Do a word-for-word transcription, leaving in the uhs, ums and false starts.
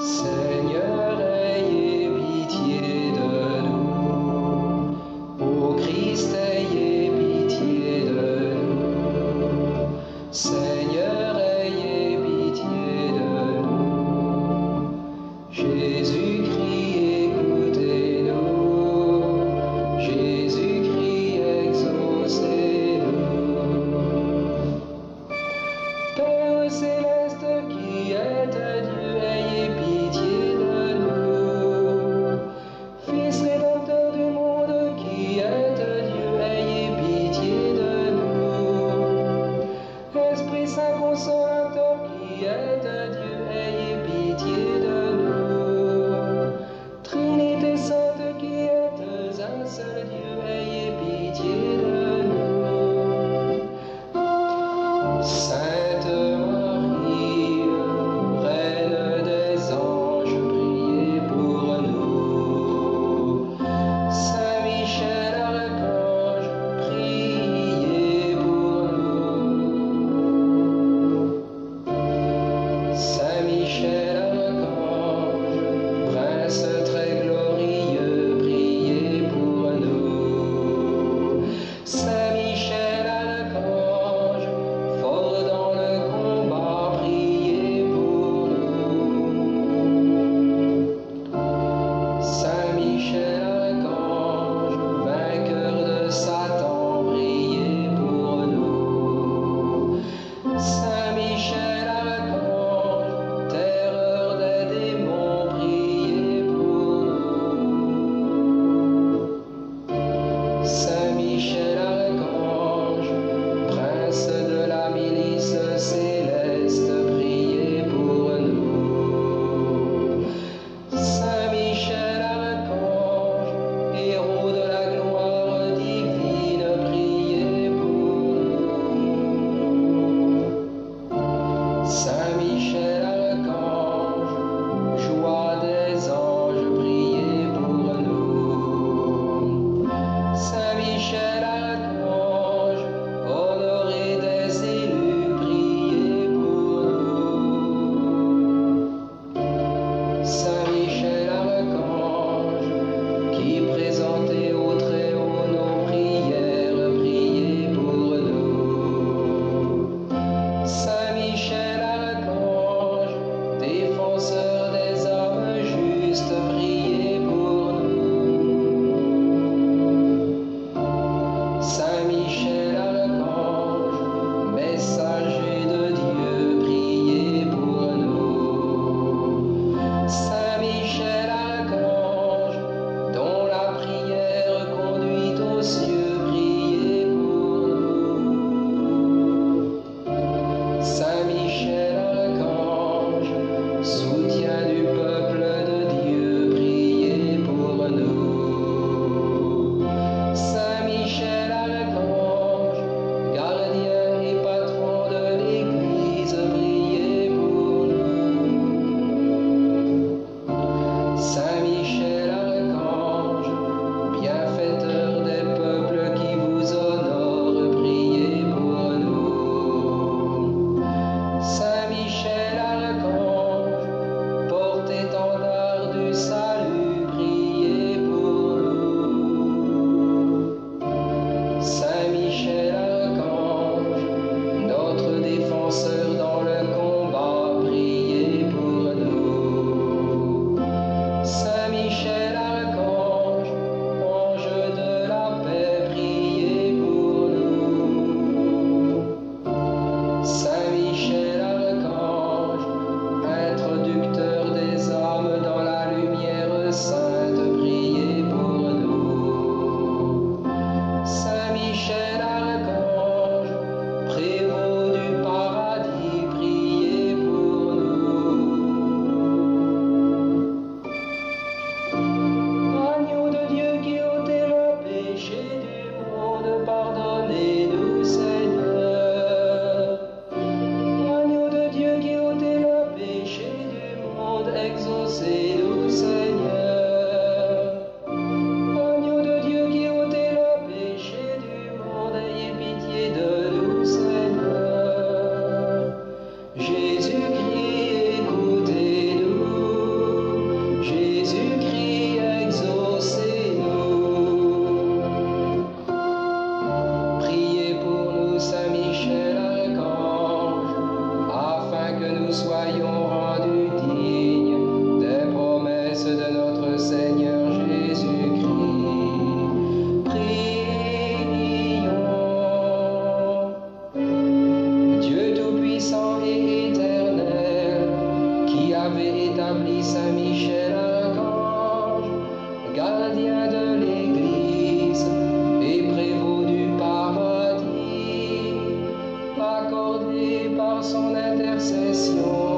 Seigneur, ayez pitié de nous. Ô Christ, ayez pitié de nous. Seigneur, ayez pitié de nous. Jésus-Christ, écoutez-nous. Jésus-Christ, exaucez-nous. Père céleste qui êtes Dieu, ayez pitié. Consolateur qui êtes Dieu, ayez pitié de nous. Trinité sainte qui êtes un seul Dieu, ayez pitié de nous. Sainte Marie, Reine des anges, priez pour nous. Saint Michel Archange, priez pour nous. Saint Michel Archange, prince très glorieux, priez pour nous. Saint Michel Archange, fort dans le combat, priez pour nous. Saint Michel Archange, vainqueur de Satan, priez pour nous. Saint Michel Archange, terreur des démons, priez pour nous. Saint Michel Archange, prince de la milice céleste, priez pour nous. Saint Michel Archange, héros de la gloire divine, priez pour nous. Saint Michel Archange, joie des anges, priez pour nous. Saint Michel Archange, honoré des élus, priez pour nous. Saint Michel Archange, qui présentez au Très-Haut nos prières, priez pour nous. Saint Michel Archange, défenseur des âmes justes, priez pour nous. Saint Michel Archange, messager de Dieu, priez pour nous. Saint Michel Archange, dont la prière conduit aux cieux, priez pour nous. Saint Michel Archange, soutien du peuple de Dieu, priez pour nous. Saint Michel Archange, gardien et patron de l'Église, priez pour nous. Saint Michel Archange, bienfaiteur des peuples qui vous honorent, priez pour nous. Saint Michel Archange, porte-étendard du salut, priez pour nous. Saint Michel Archange, notre défenseur dans le combat, priez pour nous. Saint Michel Archange, ange de la paix, priez pour nous. Saint Michel introducteur des âmes dans la lumière sainte, priez pour nous. Saint Michel Archange, prévôt du paradis, priez pour nous. Agneau de Dieu qui ôtez le péché du monde, pardonnez-nous, Seigneur. Agneau de Dieu qui ôtez le péché du monde, exaucez-nous, Seigneur. Agneau de Dieu qui ôtez le péché du monde, ayez pitié de nous, Seigneur. Jésus-Christ, écoutez-nous. qu'avait établi Saint Michel Archange, gardien de l'Église et prévôt du paradis, accordé par son intercession.